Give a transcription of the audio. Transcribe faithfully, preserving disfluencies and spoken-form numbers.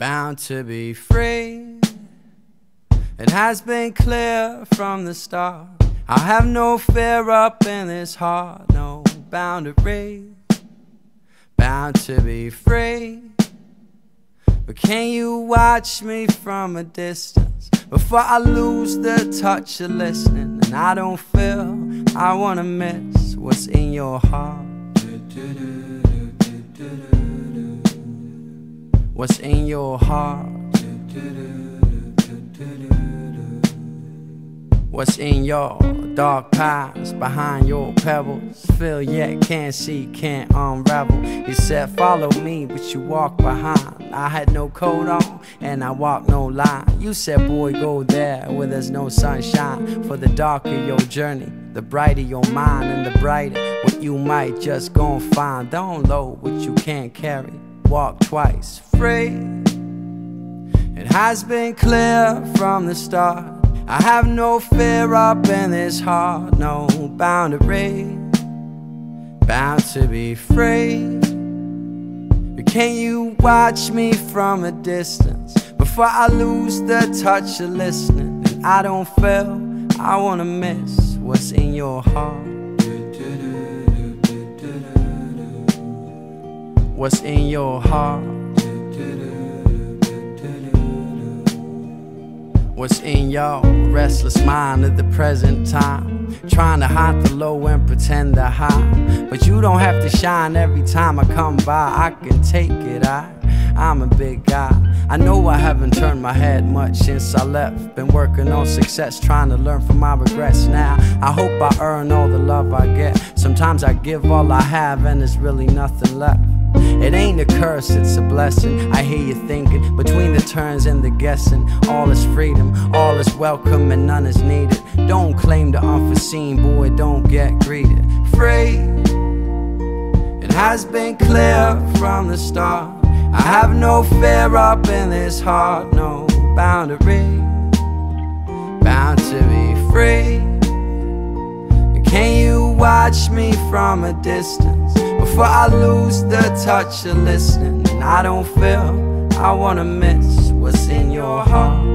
bound to be free. It has been clear from the start, I have no fear up in this heart. No boundary, bound to be free. But can you watch me from a distance before I lose the touch of listening? And I don't feel I wanna miss what's in your heart. What's in your heart? What's in your dark pines behind your pebbles? Feel yet can't see, can't unravel. You said follow me, but you walked behind. I had no coat on and I walked no line. You said boy go there where there's no sunshine. For the darker your journey, the brighter your mind, and the brighter what you might just gon' find. Don't load what you can't carry. Walk twice free. It has been clear from the start, I have no fear up in this heart. No boundary, bound to be free. But can you watch me from a distance before I lose the touch of listening? And I don't feel I wanna miss what's in your heart. What's in your heart? What's in your restless mind at the present time? Trying to hide the low and pretend the high. But you don't have to shine every time I come by. I can take it, I, I'm a big guy. I know I haven't turned my head much since I left. Been working on success, trying to learn from my regrets now. I hope I earn all the love I get. Sometimes I give all I have and there's really nothing left. It ain't a curse, it's a blessing. I hear you thinking, between the turns and the guessing. All is freedom, all is welcome and none is needed. Don't claim the unforeseen, boy, don't get greeted. Free, it has been clear from the start, I have no fear up in this heart. No boundary, bound to be free. Can you watch me from a distance before I lose the touch of listening? I don't feel I wanna miss what's in your heart.